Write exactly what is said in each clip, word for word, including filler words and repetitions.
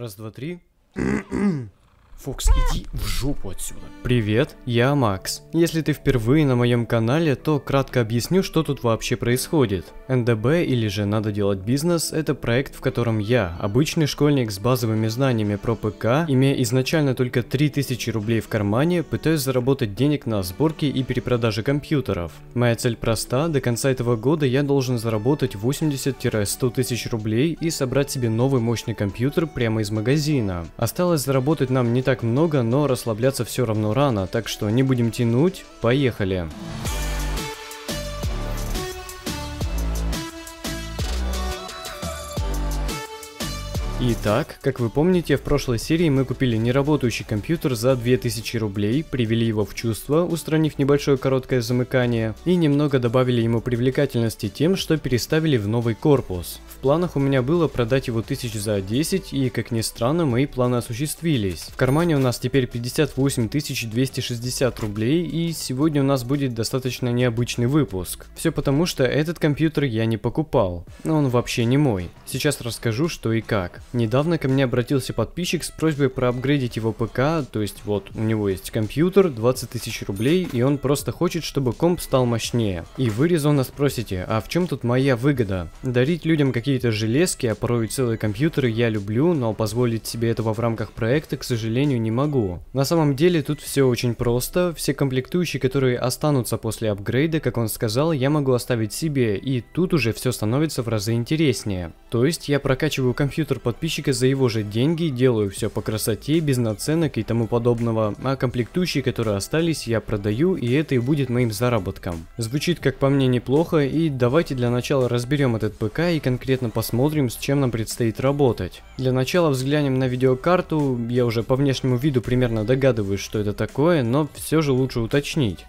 Раз, два, три. Фокс, иди в жопу отсюда. Привет, я Макс. Если ты впервые на моем канале, то кратко объясню, что тут вообще происходит. эн дэ бэ, или же «Надо делать бизнес», это проект, в котором я, обычный школьник с базовыми знаниями про ПК, имея изначально только три тысячи рублей в кармане, пытаюсь заработать денег на сборке и перепродаже компьютеров. Моя цель проста: до конца этого года я должен заработать восемьдесят — сто тысяч рублей и собрать себе новый мощный компьютер прямо из магазина. Осталось заработать нам не так так много, но расслабляться все равно рано, так что не будем тянуть, поехали. Итак, как вы помните, в прошлой серии мы купили неработающий компьютер за две тысячи рублей, привели его в чувство, устранив небольшое короткое замыкание, и немного добавили ему привлекательности тем, что переставили в новый корпус. В планах у меня было продать его тысяч за десять, и, как ни странно, мои планы осуществились. В кармане у нас теперь пятьдесят восемь тысяч двести шестьдесят рублей, и сегодня у нас будет достаточно необычный выпуск. Все потому, что этот компьютер я не покупал, он вообще не мой. Сейчас расскажу, что и как. Недавно ко мне обратился подписчик с просьбой проапгрейдить его ПК, то есть вот у него есть компьютер, двадцать тысяч рублей, и он просто хочет, чтобы комп стал мощнее. И вы резонно спросите, а в чем тут моя выгода? Дарить людям какие-то железки, а порой целые компьютеры я люблю, но позволить себе этого в рамках проекта, к сожалению, не могу. На самом деле тут все очень просто, все комплектующие, которые останутся после апгрейда, как он сказал, я могу оставить себе, и тут уже все становится в разы интереснее. То есть я прокачиваю компьютер под подписчика за его же деньги, делаю все по красоте, без наценок и тому подобного, а комплектующие, которые остались, я продаю, и это и будет моим заработком. Звучит, как по мне, неплохо, и давайте для начала разберем этот ПК и конкретно посмотрим, с чем нам предстоит работать. Для начала взглянем на видеокарту, я уже по внешнему виду примерно догадываюсь, что это такое, но все же лучше уточнить.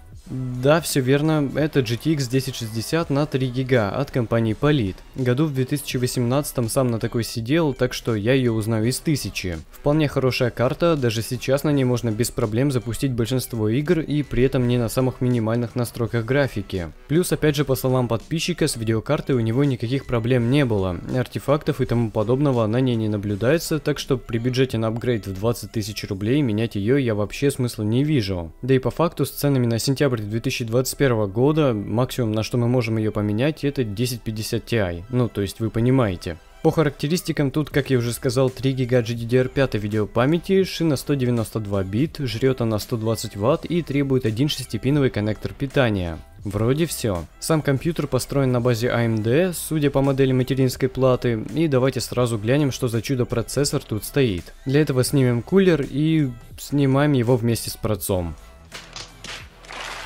Да, все верно, это джи ти экс десять шестьдесят на три гига от компании Palit. Году в две тысячи восемнадцатом сам на такой сидел, так что я ее узнаю из тысячи. Вполне хорошая карта, даже сейчас на ней можно без проблем запустить большинство игр и при этом не на самых минимальных настройках графики. Плюс, опять же, по словам подписчика, с видеокартой у него никаких проблем не было, артефактов и тому подобного на ней не наблюдается, так что при бюджете на апгрейд в двадцать тысяч рублей менять ее я вообще смысла не вижу. Да и по факту с ценами на сентябрь две тысячи двадцать первого года максимум, на что мы можем ее поменять, это десять пятьдесят ти ай, ну то есть вы понимаете. По характеристикам тут, как я уже сказал, три гига джи ди ди ар пять видеопамяти, шина сто девяносто два бит, жрет она сто двадцать ватт и требует один шестипиновый коннектор питания. Вроде все. Сам компьютер построен на базе а эм дэ, судя по модели материнской платы, и давайте сразу глянем, что за чудо-процессор тут стоит. Для этого снимем кулер и снимаем его вместе с процом.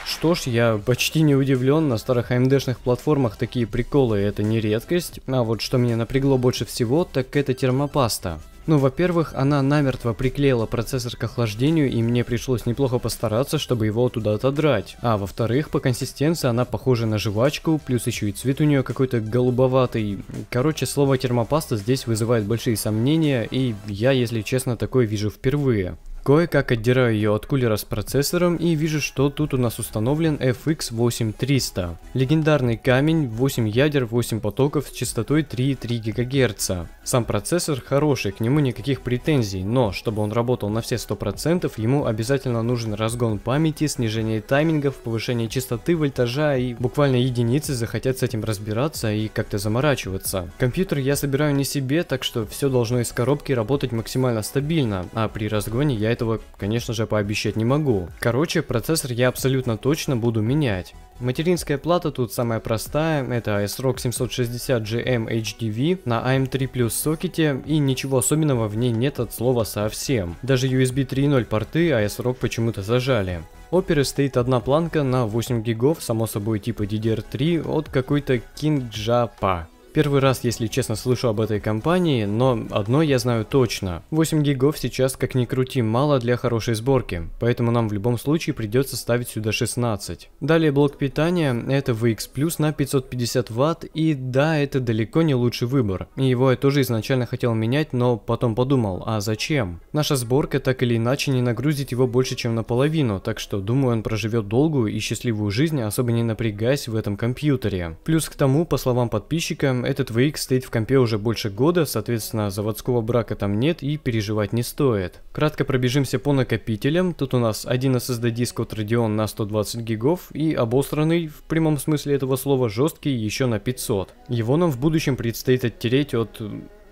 Что ж, я почти не удивлен, на старых а эм дэ-шных платформах такие приколы — это не редкость, а вот что меня напрягло больше всего, так это термопаста. Ну, во-первых, она намертво приклеила процессор к охлаждению, и мне пришлось неплохо постараться, чтобы его туда отодрать. А во-вторых, по консистенции она похожа на жвачку, плюс еще и цвет у нее какой-то голубоватый. Короче, слово термопаста здесь вызывает большие сомнения, и я, если честно, такое вижу впервые. Кое-как отдираю ее от кулера с процессором и вижу, что тут у нас установлен эф икс восемь триста. Легендарный камень, восемь ядер, восемь потоков с частотой три и три гигагерца. Сам процессор хороший, к нему никаких претензий, но чтобы он работал на все сто процентов, ему обязательно нужен разгон памяти, снижение таймингов, повышение частоты, вольтажа, и буквально единицы захотят с этим разбираться и как-то заморачиваться. Компьютер я собираю не себе, так что все должно из коробки работать максимально стабильно, а при разгоне я этого, конечно же, пообещать не могу. Короче, процессор я абсолютно точно буду менять. Материнская плата тут самая простая, это ASRock семьсот шестьдесят джи эм эйч ди ви на а эм три плюс сокете, и ничего особенного в ней нет от слова совсем. Даже ю эс би три ноль порты ASRock почему-то зажали. Оперы стоит одна планка на восемь гигов, само собой типа ди ди ар три, от какой-то KingJapa. Первый раз, если честно, слышу об этой компании, но одно я знаю точно. восемь гигов сейчас, как ни крути, мало для хорошей сборки, поэтому нам в любом случае придется ставить сюда шестнадцать. Далее блок питания, это ви экс плюс на пятьсот пятьдесят ватт, и да, это далеко не лучший выбор. Его я тоже изначально хотел менять, но потом подумал, а зачем? Наша сборка так или иначе не нагрузит его больше, чем наполовину, так что думаю, он проживет долгую и счастливую жизнь, особо не напрягаясь в этом компьютере. Плюс к тому, по словам подписчика, общем, этот ви икс стоит в компе уже больше года, соответственно, заводского брака там нет и переживать не стоит. Кратко пробежимся по накопителям. Тут у нас один эс эс ди диск от Radeon на сто двадцать гигов и обосранный, в прямом смысле этого слова, жесткий еще на пятьсот. Его нам в будущем предстоит оттереть от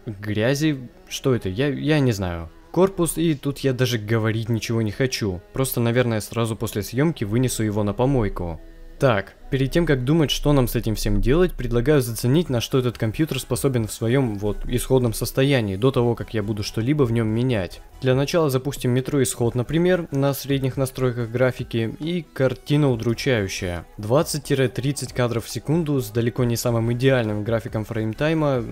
грязи, что это, я, я не знаю. Корпус, и тут я даже говорить ничего не хочу, просто, наверное, сразу после съемки вынесу его на помойку. Так, перед тем как думать, что нам с этим всем делать, предлагаю заценить, на что этот компьютер способен в своем, вот, исходном состоянии, до того, как я буду что-либо в нем менять. Для начала запустим Metro Исход, например, на средних настройках графики, и картина удручающая. двадцать-тридцать кадров в секунду с далеко не самым идеальным графиком фреймтайма,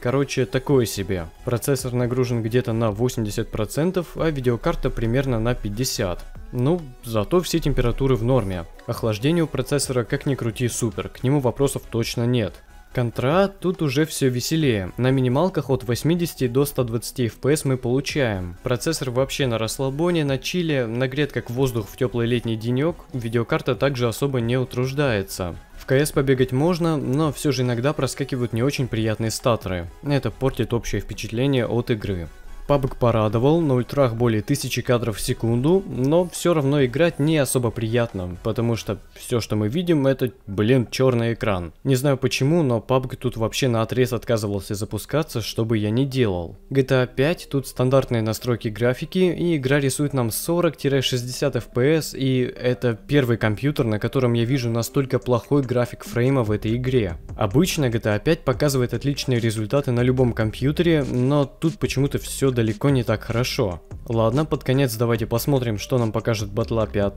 короче, такое себе. Процессор нагружен где-то на восемьдесят процентов, а видеокарта примерно на пятьдесят процентов. Ну, зато все температуры в норме. Охлаждение у процессора, как ни крути, супер, к нему вопросов точно нет. Контра, тут уже все веселее. На минималках от восьмидесяти до ста двадцати эф пи эс мы получаем. Процессор вообще на расслабоне, на чиле, нагрет как воздух в теплый летний денек, видеокарта также особо не утруждается. В КС побегать можно, но все же иногда проскакивают не очень приятные статоры. Это портит общее впечатление от игры. пабг порадовал, на ультрах более тысячи кадров в секунду, но все равно играть не особо приятно, потому что все, что мы видим, это, блин, черный экран. Не знаю почему, но пабг тут вообще наотрез отказывался запускаться, что бы я ни делал. джи ти эй пять, тут стандартные настройки графики, и игра рисует нам сорок-шестьдесят эф пи эс, и это первый компьютер, на котором я вижу настолько плохой график фрейма в этой игре. Обычно джи ти эй пять показывает отличные результаты на любом компьютере, но тут почему-то все далеко не так хорошо. Ладно, под конец давайте посмотрим, что нам покажет Батла пять,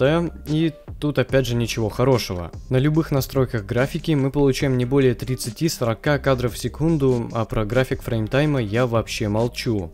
и тут опять же ничего хорошего. На любых настройках графики мы получаем не более тридцати-сорока кадров в секунду, а про график фреймтайма я вообще молчу.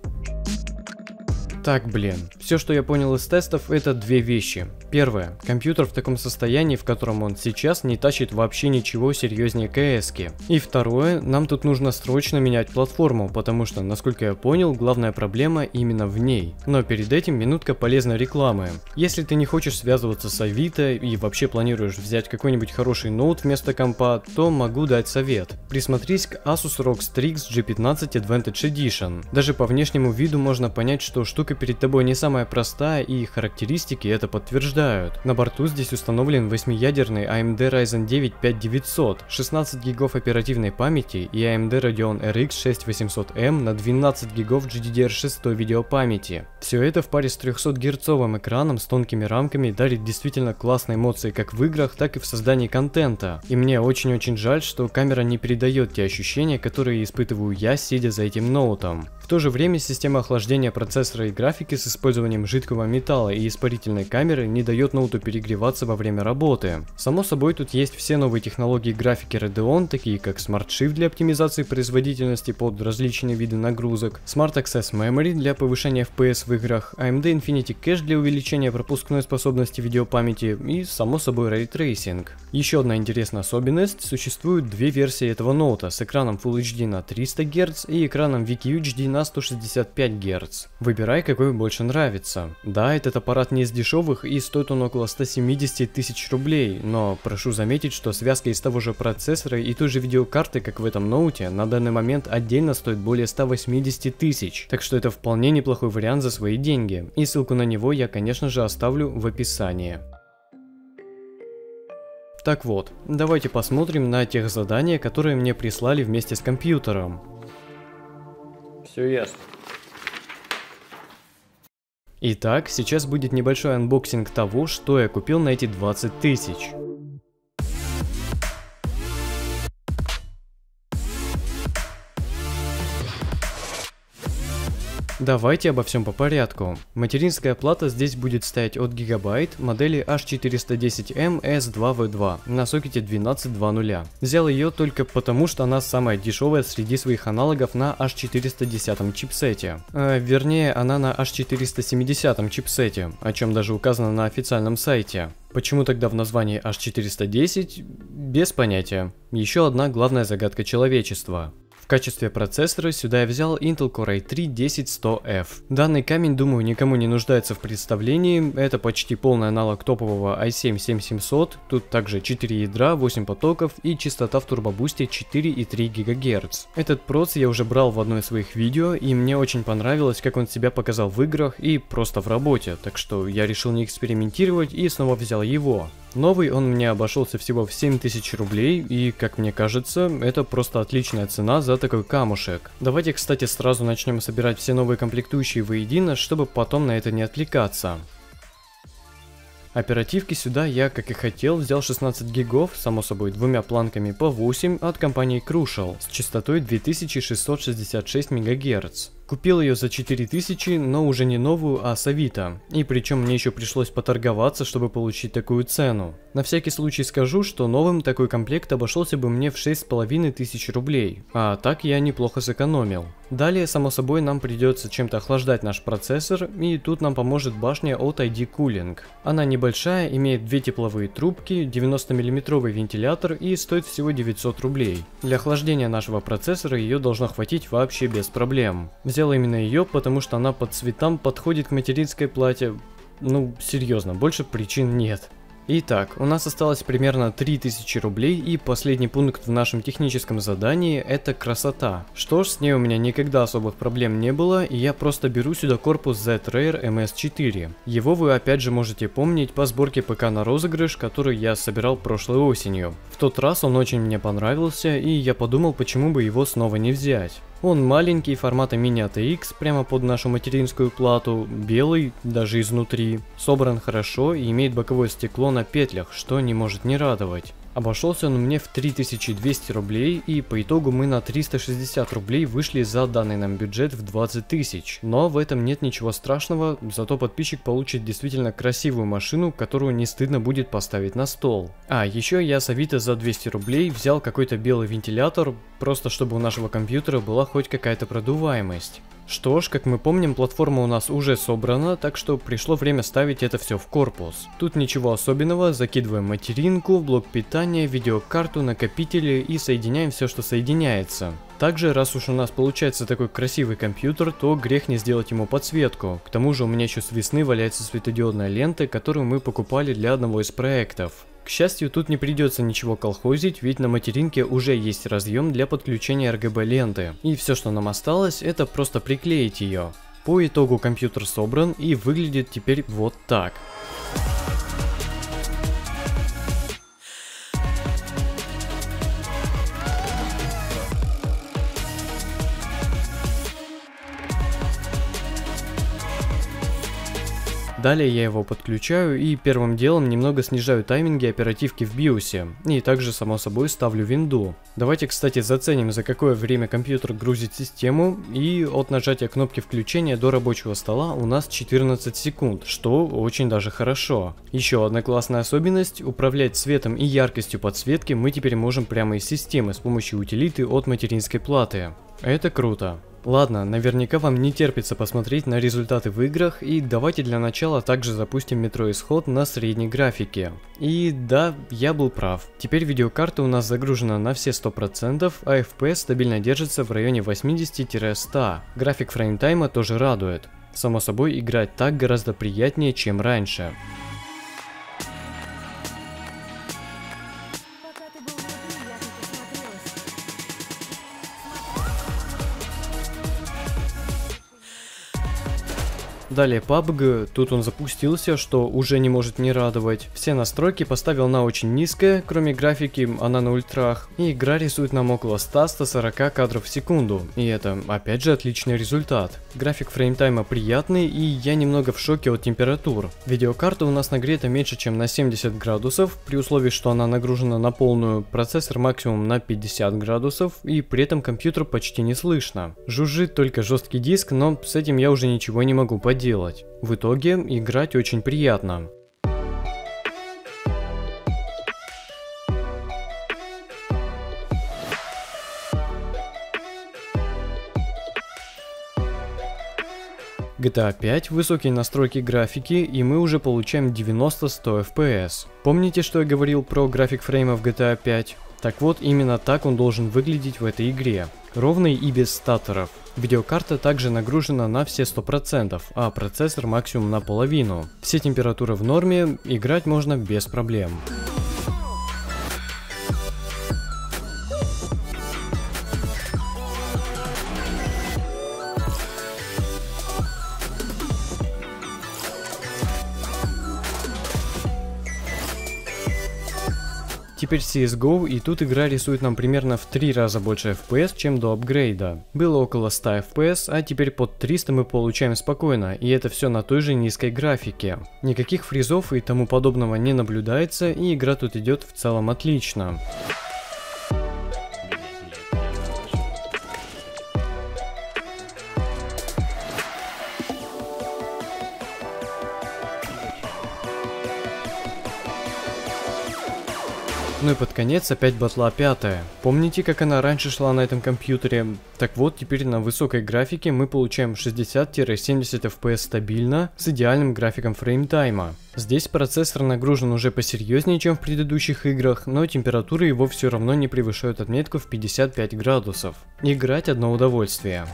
Так, блин, все, что я понял из тестов, это две вещи. Первое. Компьютер в таком состоянии, в котором он сейчас, не тащит вообще ничего серьезнее КС-ки. И второе. Нам тут нужно срочно менять платформу, потому что, насколько я понял, главная проблема именно в ней. Но перед этим минутка полезной рекламы. Если ты не хочешь связываться с Авито и вообще планируешь взять какой-нибудь хороший ноут вместо компа, то могу дать совет. Присмотрись к Asus рог Strix джи пятнадцать Advantage Edition. Даже по внешнему виду можно понять, что штука перед тобой не самая простая, и характеристики это подтверждают. На борту здесь установлен восьмиядерный эй эм ди Ryzen девять пять тысяч девятьсот, шестнадцать гигов оперативной памяти и эй эм ди Radeon эр икс шесть тысяч восемьсот эм на двенадцать гигов джи ди ди эр шесть видеопамяти. Все это в паре с трехсотгерцовым экраном с тонкими рамками дарит действительно классные эмоции как в играх, так и в создании контента. И мне очень-очень жаль, что камера не передает те ощущения, которые испытываю я, сидя за этим ноутом. В то же время система охлаждения процессора и графики с использованием жидкого металла и испарительной камеры не дает ноуту перегреваться во время работы. Само собой, тут есть все новые технологии графики Radeon, такие как Smart Shift для оптимизации производительности под различные виды нагрузок, Smart Access Memory для повышения эф пи эс в играх, эй эм ди Infinity Cache для увеличения пропускной способности видеопамяти и, само собой, Ray Tracing. Еще одна интересная особенность: существуют две версии этого ноута с экраном Full эйч ди на триста герц и экраном ви кью эйч ди на на сто шестьдесят пять герц. Выбирай, какой больше нравится. Да, этот аппарат не из дешевых и стоит он около ста семидесяти тысяч рублей, но прошу заметить, что связка из того же процессора и той же видеокарты, как в этом ноуте, на данный момент отдельно стоит более ста восьмидесяти тысяч, так что это вполне неплохой вариант за свои деньги, и ссылку на него я, конечно же, оставлю в описании. Так вот, давайте посмотрим на тех задания, которые мне прислали вместе с компьютером. Все ясно. Итак, сейчас будет небольшой анбоксинг того, что я купил на эти двадцать тысяч. Давайте обо всем по порядку. Материнская плата здесь будет стоять от Гигабайт модели эйч четыреста десять эм эс два ви два на сокете двенадцать ноль. Взял ее только потому, что она самая дешевая среди своих аналогов на эйч четыреста десять чипсете. Э, вернее, она на эйч четыреста семьдесят чипсете, о чем даже указано на официальном сайте. Почему тогда в названии эйч четыреста десять? Без понятия. Еще одна главная загадка человечества. В качестве процессора сюда я взял Intel Core ай три десять тысяч сто эф. Данный камень, думаю, никому не нуждается в представлении, это почти полный аналог топового ай семь семь тысяч семьсот, тут также четыре ядра, восемь потоков и частота в турбобусте четыре и три гигагерца. Этот проц я уже брал в одно из своих видео, и мне очень понравилось, как он себя показал в играх и просто в работе, так что я решил не экспериментировать и снова взял его. Новый он мне обошелся всего в семь тысяч рублей, и, как мне кажется, это просто отличная цена за такой камушек. Давайте, кстати, сразу начнем собирать все новые комплектующие воедино, чтобы потом на это не отвлекаться. Оперативки сюда я, как и хотел, взял шестнадцать гигов, само собой двумя планками по восемь от компании Crucial с частотой две тысячи шестьсот шестьдесят шесть мегагерц. Купил ее за четыре тысячи, но уже не новую, а с Авито. И причем мне еще пришлось поторговаться, чтобы получить такую цену. На всякий случай скажу, что новым такой комплект обошелся бы мне в шесть с половиной тысяч рублей. А так я неплохо сэкономил. Далее, само собой, нам придется чем-то охлаждать наш процессор, и тут нам поможет башня от ай ди Cooling. Она небольшая, имеет две тепловые трубки, девяносто миллиметровый вентилятор и стоит всего девятьсот рублей. Для охлаждения нашего процессора ее должно хватить вообще без проблем. Взял именно ее, потому что она по цветам подходит к материнской плате. Ну, серьезно, больше причин нет. Итак, у нас осталось примерно три тысячи рублей, и последний пункт в нашем техническом задании – это красота. Что ж, с ней у меня никогда особых проблем не было, и я просто беру сюда корпус зет рэр эм эс четыре. Его вы опять же можете помнить по сборке ПК на розыгрыш, который я собирал прошлой осенью. В тот раз он очень мне понравился, и я подумал, почему бы его снова не взять. Он маленький, формата мини-эй ти экс, прямо под нашу материнскую плату, белый, даже изнутри. Собран хорошо и имеет боковое стекло на петлях, что не может не радовать. Обошелся он мне в три тысячи двести рублей, и по итогу мы на триста шестьдесят рублей вышли за данный нам бюджет в двадцать тысяч. Но в этом нет ничего страшного, зато подписчик получит действительно красивую машину, которую не стыдно будет поставить на стол. А еще я с Авито за двести рублей взял какой-то белый вентилятор, просто чтобы у нашего компьютера была хоть какая-то продуваемость. Что ж, как мы помним, платформа у нас уже собрана, так что пришло время ставить это все в корпус. Тут ничего особенного, закидываем материнку, блок питания, видеокарту, накопители и соединяем все, что соединяется. Также, раз уж у нас получается такой красивый компьютер, то грех не сделать ему подсветку. К тому же у меня еще с весны валяется светодиодная лента, которую мы покупали для одного из проектов. К счастью, тут не придется ничего колхозить, ведь на материнке уже есть разъем для подключения эр гэ бэ ленты. И все, что нам осталось, это просто приклеить ее. По итогу компьютер собран и выглядит теперь вот так. Далее я его подключаю и первым делом немного снижаю тайминги оперативки в биосе, и также само собой ставлю винду. Давайте, кстати, заценим, за какое время компьютер грузит систему, и от нажатия кнопки включения до рабочего стола у нас четырнадцать секунд, что очень даже хорошо. Еще одна классная особенность: управлять цветом и яркостью подсветки мы теперь можем прямо из системы с помощью утилиты от материнской платы. Это круто. Ладно, наверняка вам не терпится посмотреть на результаты в играх, и давайте для начала также запустим Metro Исход на средней графике. И да, я был прав. Теперь видеокарта у нас загружена на все сто процентов, а эф пи эс стабильно держится в районе восьмидесяти — ста. График фреймтайма тоже радует. Само собой, играть так гораздо приятнее, чем раньше. Далее пабг, тут он запустился, что уже не может не радовать. Все настройки поставил на очень низкое, кроме графики, она на ультрах. И игра рисует нам около ста — ста сорока кадров в секунду. И это, опять же, отличный результат. График фреймтайма приятный, и я немного в шоке от температур. Видеокарта у нас нагрета меньше, чем на семьдесят градусов, при условии, что она нагружена на полную, процессор максимум на пятьдесят градусов, и при этом компьютер почти не слышно. Жужжит только жесткий диск, но с этим я уже ничего не могу поделать. Делать. В итоге играть очень приятно. джи ти эй пять, высокие настройки графики, и мы уже получаем девяносто — сто эф пи эс. Помните, что я говорил про график фреймов в джи ти эй пять? Так вот, именно так он должен выглядеть в этой игре. Ровный и без статоров. Видеокарта также нагружена на все сто процентов, а процессор максимум наполовину. Все температуры в норме, играть можно без проблем. Теперь си эс го, и тут игра рисует нам примерно в три раза больше эф пи эс, чем до апгрейда. Было около ста эф пи эс, а теперь под триста мы получаем спокойно, и это все на той же низкой графике. Никаких фризов и тому подобного не наблюдается, и игра тут идет в целом отлично. Ну и под конец опять батла пятая. Помните, как она раньше шла на этом компьютере? Так вот, теперь на высокой графике мы получаем шестьдесят-семьдесят эф пи эс стабильно, с идеальным графиком фреймтайма. Здесь процессор нагружен уже посерьезнее, чем в предыдущих играх, но температуры его все равно не превышают отметку в пятьдесят пять градусов. Играть одно удовольствие.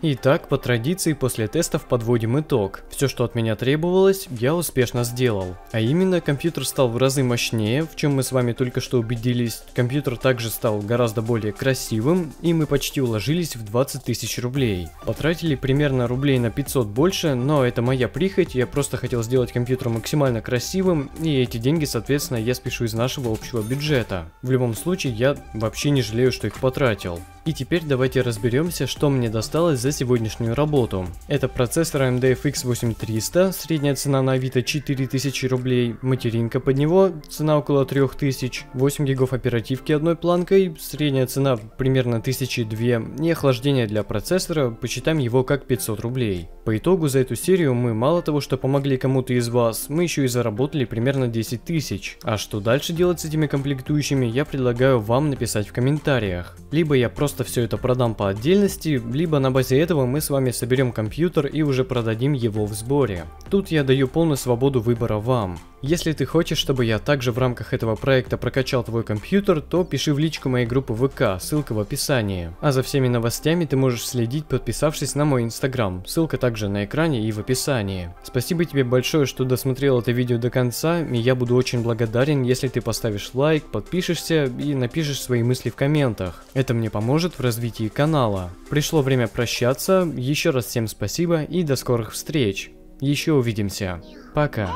Итак, по традиции, после тестов подводим итог. Все, что от меня требовалось, я успешно сделал. А именно, компьютер стал в разы мощнее, в чем мы с вами только что убедились. Компьютер также стал гораздо более красивым, и мы почти уложились в двадцать тысяч рублей. Потратили примерно рублей на пятьсот больше, но это моя прихоть, я просто хотел сделать компьютер максимально красивым, и эти деньги, соответственно, я спешу из нашего общего бюджета. В любом случае, я вообще не жалею, что их потратил. И теперь давайте разберемся, что мне досталось за сегодняшнюю работу. Это процессор эй эм ди эф икс восемь триста, средняя цена на Авито четыре тысячи рублей, материнка под него, цена около трёх тысяч, восемь гигов оперативки одной планкой, средняя цена примерно тысяча две, и охлаждение для процессора, посчитаем его как пятьсот рублей. По итогу за эту серию мы мало того, что помогли кому-то из вас, мы еще и заработали примерно десять тысяч. А что дальше делать с этими комплектующими, я предлагаю вам написать в комментариях. Либо я просто все это продам по отдельности, либо на базе этого мы с вами соберем компьютер и уже продадим его в сборе. Тут я даю полную свободу выбора вам. Если ты хочешь, чтобы я также в рамках этого проекта прокачал твой компьютер, то пиши в личку моей группы вэ ка, ссылка в описании. А за всеми новостями ты можешь следить, подписавшись на мой инстаграм, ссылка также на экране и в описании. Спасибо тебе большое, что досмотрел это видео до конца, и я буду очень благодарен, если ты поставишь лайк, подпишешься и напишешь свои мысли в комментах. Это мне поможет в развитии канала. Пришло время прощаться, еще раз всем спасибо и до скорых встреч. Еще увидимся. Пока.